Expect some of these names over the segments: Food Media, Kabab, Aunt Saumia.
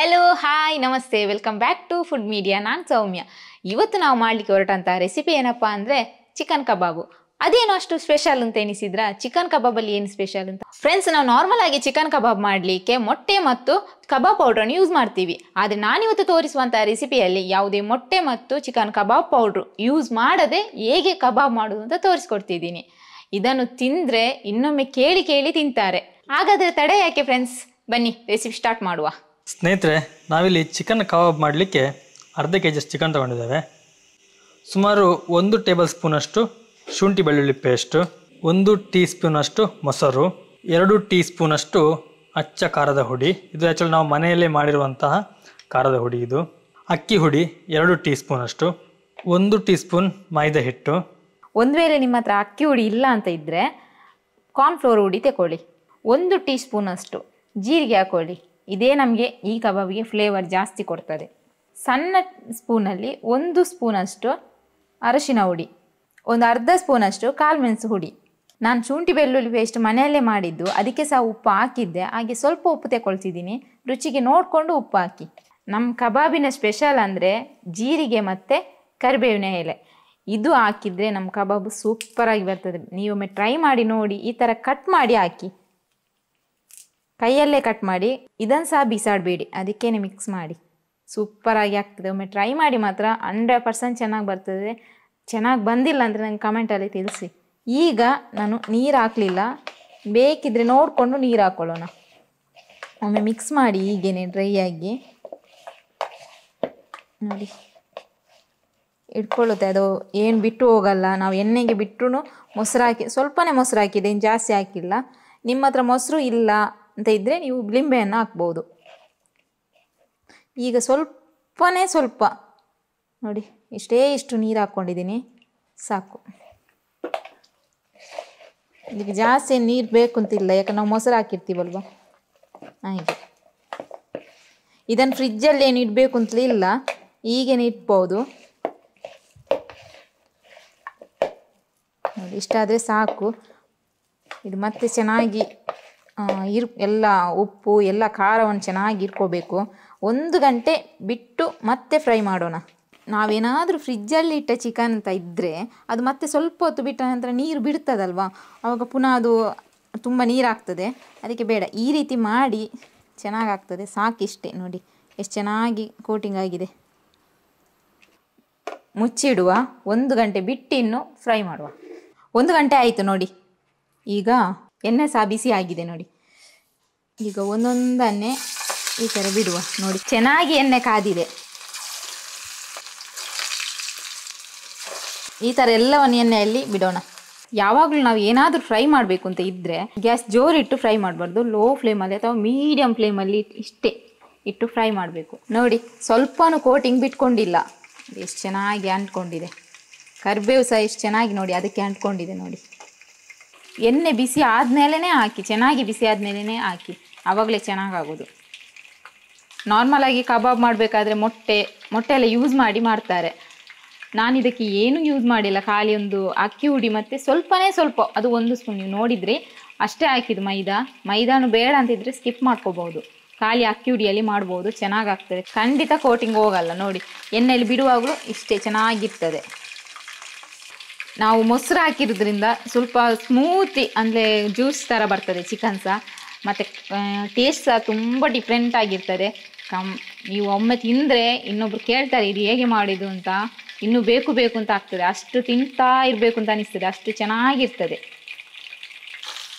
Hello, hi, namaste. Welcome back to Food Media. Aunt Saumia. ಇವತ್ತು ನಾವು ಮಾಡಲಿಕ್ಕೆ ಹೊರಟಂತ recipe ಏನಪ್ಪಾ ಅಂದ್ರೆ ಚಿಕನ್ ಕಬಾಬ್. ಅದೇನೋ ಅಷ್ಟು ಸ್ಪೆಷಲ್ ಅಂತ ಎನಿಸಿದ್ರಾ ಚಿಕನ್ ಕಬಾಬ್ ಅಲ್ಲಿ ಏನು ಸ್ಪೆಷಲ್ ಅಂತ ಫ್ರೆಂಡ್ಸ್ ನಾವು ನಾರ್ಮಲ್ ಆಗಿ ಚಿಕನ್ ಕಬಾಬ್ ಮಾಡಲಿಕ್ಕೆ ಮೊಟ್ಟೆ ಮತ್ತು ಕಬಾಬ್ ಪೌಡರ್ ಅನ್ನು ಯೂಸ್ ಮಾಡ್ತೀವಿ ಆದರೆ ನಾನು ಇವತ್ತು ತೋರಿಸುವಂತ ರೆಸಿಪಿ ಅಲ್ಲಿ ಯಾವುದೇ ಮೊಟ್ಟೆ ಮತ್ತು ಚಿಕನ್ ಕಬಾಬ್ ಪೌಡರ್ ಯೂಸ್ ಮಾಡದೆ ಹೇಗೆ ಕಬಾಬ್ ಮಾಡೋದು ಅಂತ ತೋರಿಸಿಕೊಡ್ತಿದ್ದೀನಿ ಇದನ್ನು ತಿಂದ್ರೆ ಇನ್ನೊಮ್ಮೆ ಕೇಳಿ ಕೇಳಿ ತಿಂತಾರೆ ಹಾಗಾದ್ರೆ ತಡೆ ಯಾಕೆ ಫ್ರೆಂಡ್ಸ್ ಬನ್ನಿ ರೆಸಿಪಿ ಸ್ಟಾರ್ಟ್ ಮಾಡುವ ಸ್ನೇಹಿತರೆ ನಾವಿಲ್ಲಿ ಚಿಕನ್ ಕಬಾಬ್ ಮಾಡಲಿಕ್ಕೆ ಅರ್ಧ ಕೆಜಿ ಚಿಕನ್ ತಗೊಂಡಿದ್ದೇವೆ ಸುಮಾರು 1 ಟೇಬಲ್ ಸ್ಪೂನ್ ಅಷ್ಟು ಶುಂಠಿ ಬೆಳ್ಳುಳ್ಳಿ ಪೇಸ್ಟ್ 1 ಟೀ ಸ್ಪೂನ್ ಅಷ್ಟು ಮೊಸರು 2 ಟೀ ಸ್ಪೂನ್ ಅಷ್ಟು ಅಚ್ಚ ಖಾರದ ಹುಡಿ ಇದು ಆ್ಯಕ್ಚುಲಿ ನಾವು ಮನೆಯಲ್ಲೇ ಮಾಡಿರುವಂತಹ ಖಾರದ ಹುಡಿ ಇದು ಅಕ್ಕಿ ಹುಡಿ 2 ಟೀ ಸ್ಪೂನ್ ಅಷ್ಟು 1 ಟೀ ಸ್ಪೂನ್ ಮೈದಾ ಹಿಟ್ಟು ಒಂದು ವೇಳೆ ನಿಮ್ಮ ಹತ್ರ ಅಕ್ಕಿ ಹುಡಿ ಇಲ್ಲ ಅಂತ ಇದ್ದರೆ ಕಾರ್ನ್ಫ್ಲೋರ್ ಹುಡಿ ತಗೊಳ್ಳಿ 1 ಟೀ ಸ್ಪೂನ್ ಅಷ್ಟು ಜೀರಿಗೆ ಹಾಕೊಳ್ಳಿ ಇದೇ ನಮಗೆ ಈ ಕಬಾಬಿಗೆ ಫ್ಲೇವರ್ ಜಾಸ್ತಿ ಕೊಡ್ತದೆ ಸಣ್ಣ ಸ್ಪೂನಲ್ಲಿ 1 ಸ್ಪೂನ್ ಅಷ್ಟು ಅರಶಿನ ಹುಡಿ ಒಂದು ಅರ್ಧ ಸ್ಪೂನ್ ಅಷ್ಟು ಕಾಳುಮೆಣಸು ಹುಡಿ ನಾನು ಶುಂಠಿ ಬೆಳ್ಳುಳ್ಳಿ ಪೇಸ್ಟ್ ಮನೆಯಲ್ಲೇ ಮಾಡಿದ್ದು ಅದಕ್ಕೆ ಸಹ ಉಪ್ಪು ಹಾಕಿದ್ದೆ ಹಾಗೆ ಸ್ವಲ್ಪ ಉಪ್ಪು ತಗೊಳ್ತಿದ್ದೀನಿ ರುಚಿಗೆ ನೋಡಿಕೊಂಡು ಉಪ್ಪು ಹಾಕಿ ನಮ್ಮ ಕಬಾಬಿನ ಸ್ಪೆಷಲ್ ಅಂದರೆ ಜೀರಿಗೆ ಮತ್ತು ಕರಿಬೇವಿನ ಎಲೆ ಇದು ಹಾಕಿದರೆ ನಮ್ಮ ಕಬಾಬು ಸೂಪರಾಗಿ ಬರ್ತದೆ ನೀವೊಮ್ಮೆ ಟ್ರೈ ಮಾಡಿ ನೋಡಿ ಈ ಥರ ಕಟ್ ಮಾಡಿ ಹಾಕಿ ಕೈಯಲ್ಲೇ ಕಟ್ ಮಾಡಿ ಇದನ್ನು ಸಹ ಬಿಸಾಡಬೇಡಿ ಅದಕ್ಕೇನೆ ಮಿಕ್ಸ್ ಮಾಡಿ ಸೂಪರಾಗಿ ಆಗ್ತದೆ ಒಮ್ಮೆ ಟ್ರೈ ಮಾಡಿ ಮಾತ್ರ 100% ಚೆನ್ನಾಗಿ ಬರ್ತದೆ ಚೆನ್ನಾಗಿ ಬಂದಿಲ್ಲ ಅಂದರೆ ನನಗೆ ಕಮೆಂಟಲ್ಲಿ ತಿಳಿಸಿ ಈಗ ನಾನು ನೀರು ಹಾಕಲಿಲ್ಲ ಬೇಕಿದ್ರೆ ನೋಡಿಕೊಂಡು ನೀರು ಹಾಕ್ಕೊಳ್ಳೋಣ ಒಮ್ಮೆ ಮಿಕ್ಸ್ ಮಾಡಿ ಹೀಗೇನೆ ಡ್ರೈ ಆಗಿ ನೋಡಿ ಇಟ್ಕೊಳ್ಳುತ್ತೆ ಅದು ಏನು ಬಿಟ್ಟು ಹೋಗಲ್ಲ ನಾವು ಎಣ್ಣೆಗೆ ಬಿಟ್ಟರು ಮೊಸರು ಹಾಕಿ ಸ್ವಲ್ಪನೇ ಮೊಸರು ಹಾಕಿದೆ ಏನು ಜಾಸ್ತಿ ಹಾಕಿಲ್ಲ ನಿಮ್ಮ ಹತ್ರ ಮೊಸರು ಇಲ್ಲ ಅಂತ ಇದ್ದರೆ ನೀವು ಲಿಂಬೆಯನ್ನು ಹಾಕ್ಬೋದು ಈಗ ಸ್ವಲ್ಪ ನೋಡಿ ಇಷ್ಟು ನೀರು ಹಾಕ್ಕೊಂಡಿದ್ದೀನಿ ಸಾಕು ಇದಕ್ಕೆ ಜಾಸ್ತಿ ನೀರು ಬೇಕು ಅಂತಿಲ್ಲ ಯಾಕಂದ್ರೆ ನಾವು ಮೊಸರು ಹಾಕಿರ್ತೀವಲ್ವ ಹಾಗೆ ಇದನ್ನು ಫ್ರಿಜ್ಜಲ್ಲಿ ಏನು ಇಡಬೇಕು ಅಂತಲೇ ಇಲ್ಲ ಈಗೇನು ಇಟ್ಬೋದು ನೋಡಿ ಇಷ್ಟಾದರೆ ಸಾಕು ಇದು ಮತ್ತೆ ಚೆನ್ನಾಗಿ ಎಲ್ಲ ಉಪ್ಪು ಎಲ್ಲ ಖಾರವನ್ನು ಚೆನ್ನಾಗಿ ಇಟ್ಕೋಬೇಕು 1 ಗಂಟೆ ಬಿಟ್ಟು ಮತ್ತೆ ಫ್ರೈ ಮಾಡೋಣ ನಾವೇನಾದರೂ ಫ್ರಿಜ್ಜಲ್ಲಿ ಇಟ್ಟ ಚಿಕನ್ ಅಂತ ಇದ್ದರೆ ಅದು ಮತ್ತೆ ಸ್ವಲ್ಪ ಹೊತ್ತು ಬಿಟ್ಟ ನಂತರ ನೀರು ಬಿಡ್ತದಲ್ವ ಆವಾಗ ಪುನಃ ಅದು ತುಂಬ ನೀರಾಗ್ತದೆ ಅದಕ್ಕೆ ಬೇಡ ಈ ರೀತಿ ಮಾಡಿ ಚೆನ್ನಾಗಾಗ್ತದೆ ಸಾಕಿಷ್ಟೇ ನೋಡಿ ಎಷ್ಟು ಚೆನ್ನಾಗಿ ಕೋಟಿಂಗ್ ಆಗಿದೆ ಮುಚ್ಚಿಡುವ 1 ಗಂಟೆ ಬಿಟ್ಟಿನ್ನು ಫ್ರೈ ಮಾಡುವ 1 ಗಂಟೆ ಆಯಿತು ನೋಡಿ ಈಗ ಎಣ್ಣೆ ಸಹ ಬಿಸಿ ಆಗಿದೆ ನೋಡಿ ಈಗ ಒಂದೊಂದನ್ನೇ ಈ ಥರ ಬಿಡುವ ನೋಡಿ ಚೆನ್ನಾಗಿ ಎಣ್ಣೆ ಕಾದಿದೆ ಈ ಥರ ಎಲ್ಲವನ್ನು ಎಣ್ಣೆಯಲ್ಲಿ ಬಿಡೋಣ ಯಾವಾಗಲೂ ನಾವು ಏನಾದರೂ ಫ್ರೈ ಮಾಡಬೇಕು ಅಂತ ಇದ್ದರೆ ಗ್ಯಾಸ್ ಜೋರಿಟ್ಟು ಫ್ರೈ ಮಾಡಬಾರ್ದು ಲೋ ಫ್ಲೇಮಲ್ಲಿ ಅಥವಾ ಮೀಡಿಯಮ್ ಫ್ಲೇಮಲ್ಲಿ ಇಷ್ಟೇ ಇಟ್ಟು ಫ್ರೈ ಮಾಡಬೇಕು ನೋಡಿ ಸ್ವಲ್ಪನೂ ಕೋಟಿಂಗ್ ಬಿಟ್ಕೊಂಡಿಲ್ಲ ಎಷ್ಟು ಚೆನ್ನಾಗಿ ಅಂಟ್ಕೊಂಡಿದೆ ಕರಿಬೇವು ಸಹ ಎಷ್ಟು ಚೆನ್ನಾಗಿ ನೋಡಿ ಅದಕ್ಕೆ ಅಂಟ್ಕೊಂಡಿದೆ ನೋಡಿ ಎಣ್ಣೆ ಬಿಸಿ ಆದಮೇಲೆ ಹಾಕಿ ಚೆನ್ನಾಗಿ ಬಿಸಿ ಆದಮೇಲೆ ಹಾಕಿ ಆವಾಗಲೇ ಚೆನ್ನಾಗಾಗೋದು ನಾರ್ಮಲಾಗಿ ಕಬಾಬ್ ಮಾಡಬೇಕಾದ್ರೆ ಮೊಟ್ಟೆ ಎಲ್ಲ ಯೂಸ್ ಮಾಡಿ ಮಾಡ್ತಾರೆ ನಾನು ಇದಕ್ಕೆ ಏನೂ ಯೂಸ್ ಮಾಡಿಲ್ಲ ಖಾಲಿ ಒಂದು ಅಕ್ಕಿ ಹುಡಿ ಮತ್ತು ಸ್ವಲ್ಪ ಅದು 1 ಸ್ಪೂನ್ ನೀವು ನೋಡಿದರೆ ಅಷ್ಟೇ ಹಾಕಿದ್ದು ಮೈದಾನು ಬೇಡ ಅಂತಿದ್ರೆ ಸ್ಕಿಪ್ ಮಾಡ್ಕೋಬೋದು ಖಾಲಿ ಅಕ್ಕಿ ಹುಡಿಯಲ್ಲಿ ಮಾಡ್ಬೋದು ಚೆನ್ನಾಗಾಗ್ತದೆ ಖಂಡಿತ ಕೋಟಿಂಗ್ ಹೋಗಲ್ಲ ನೋಡಿ ಎಣ್ಣೆಯಲ್ಲಿ ಬಿಡುವಾಗಲೂ ಇಷ್ಟೇ ಚೆನ್ನಾಗಿರ್ತದೆ ನಾವು ಮೊಸರು ಹಾಕಿರೋದ್ರಿಂದ ಸ್ವಲ್ಪ ಸ್ಮೂತಿ ಅಂದರೆ ಜ್ಯೂಸ್ ಥರ ಬರ್ತದೆ ಚಿಕನ್ ಸಹ ಮತ್ತು ಟೇಸ್ಟ್ ಸಹ ತುಂಬ ಡಿಫ್ರೆಂಟ್ ಆಗಿರ್ತದೆ ನೀವು ಒಮ್ಮೆ ತಿಂದರೆ ಇನ್ನೊಬ್ರು ಕೇಳ್ತಾರೆ ಇದು ಹೇಗೆ ಮಾಡಿದ್ದು ಅಂತ ಇನ್ನೂ ಬೇಕು ಬೇಕು ಅಂತ ಆಗ್ತದೆ ಅಷ್ಟು ತಿಂತಾ ಇರಬೇಕು ಅಂತ ಅನಿಸ್ತದೆ ಅಷ್ಟು ಚೆನ್ನಾಗಿರ್ತದೆ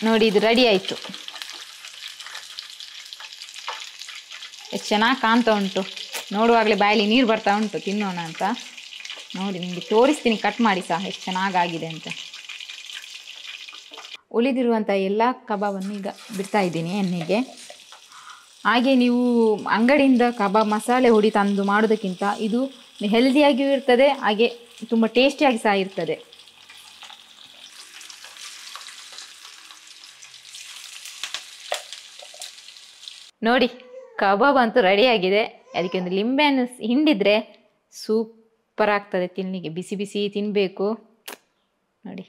ನೋಡಿ ಇದು ರೆಡಿ ಆಯಿತು ಎಷ್ಟು ಚೆನ್ನಾಗಿ ಕಾಣ್ತಾ ಉಂಟು ನೋಡುವಾಗಲೇ ಬಾಯಲ್ಲಿ ನೀರು ಬರ್ತಾ ಉಂಟು ತಿನ್ನೋಣ ಅಂತ ನೋಡಿ ನಿಮಗೆ ತೋರಿಸ್ತೀನಿ ಕಟ್ ಮಾಡಿ ಸಹ ಎಷ್ಟು ಚೆನ್ನಾಗಾಗಿದೆ ಅಂತ ಉಳಿದಿರುವಂಥ ಎಲ್ಲ ಕಬಾಬನ್ನು ಈಗ ಬಿಡ್ತಾ ಇದ್ದೀನಿ ಎಣ್ಣೆಗೆ ಹಾಗೆ ನೀವು ಅಂಗಡಿಯಿಂದ ಕಬಾಬ್ ಮಸಾಲೆ ಹುಡಿ ತಂದು ಮಾಡೋದಕ್ಕಿಂತ ಇದು ಹೆಲ್ದಿಯಾಗಿಯೂ ಇರ್ತದೆ ಹಾಗೆ ತುಂಬ ಟೇಸ್ಟಿಯಾಗಿ ಸಹ ಇರ್ತದೆ ನೋಡಿ ಕಬಾಬ್ ಅಂತೂ ರೆಡಿಯಾಗಿದೆ ಅದಕ್ಕೆ ಒಂದು ಲಿಂಬೆಯನ್ನು ಹಿಂಡಿದರೆ ಸೂಪರ್ ಆಗ್ತದೆ ತಿನ್ನಲಿಕ್ಕೆ ಬಿಸಿ ಬಿಸಿ ತಿನ್ನಬೇಕು ನೋಡಿ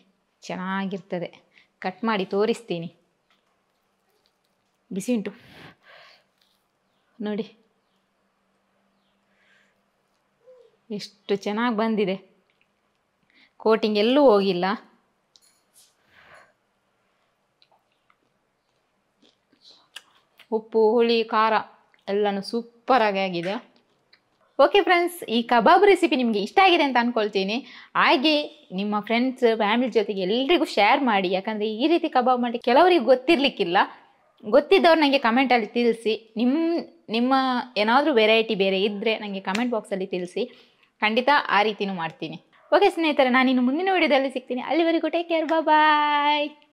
ಚೆನ್ನಾಗಿರ್ತದೆ ಕಟ್ ಮಾಡಿ ತೋರಿಸ್ತೀನಿ ಬಿಸಿ ಉಂಟು ನೋಡಿ ಎಷ್ಟು ಚೆನ್ನಾಗಿ ಬಂದಿದೆ. ಕೋಟಿಂಗ್ ಎಲ್ಲೂ ಹೋಗಿಲ್ಲ. ಉಪ್ಪು, ಹುಳಿ, ಖಾರ ಎಲ್ಲನೂ ಸೂಪರ್ ಆಗಿ ಆಗಿದೆ. ಓಕೆ ಫ್ರೆಂಡ್ಸ್, ಈ ಕಬಾಬ್ ರೆಸಿಪಿ ನಿಮಗೆ ಇಷ್ಟ ಆಗಿದೆ ಅಂತ ಅಂದ್ಕೊಳ್ತೀನಿ. ಹಾಗೆ ನಿಮ್ಮ ಫ್ರೆಂಡ್ಸ್, ಫ್ಯಾಮಿಲಿ ಜೊತೆಗೆ ಎಲ್ರಿಗೂ ಶೇರ್ ಮಾಡಿ. ಯಾಕಂದರೆ ಈ ರೀತಿ ಕಬಾಬ್ ಮಾಡಿ ಕೆಲವರಿಗೆ ಗೊತ್ತಿರಲಿಕ್ಕಿಲ್ಲ. ಗೊತ್ತಿದ್ದವ್ರು ನನಗೆ ಕಮೆಂಟಲ್ಲಿ ತಿಳಿಸಿ. ನಿಮ್ಮ ಏನಾದರೂ ವೆರೈಟಿ ಬೇರೆ ಇದ್ದರೆ ನನಗೆ ಕಮೆಂಟ್ ಬಾಕ್ಸಲ್ಲಿ ತಿಳಿಸಿ. ಖಂಡಿತ ಆ ರೀತಿಯೂ ಮಾಡ್ತೀನಿ. ಓಕೆ ಸ್ನೇಹಿತರೆ, ನಾನಿನ್ನು ಮುಂದಿನ ವೀಡಿಯೋದಲ್ಲಿ ಸಿಗ್ತೀನಿ. ಅಲ್ಲಿವರೆಗೂ ಟೇಕ್ ಕೇರ್, ಬಾಯ್.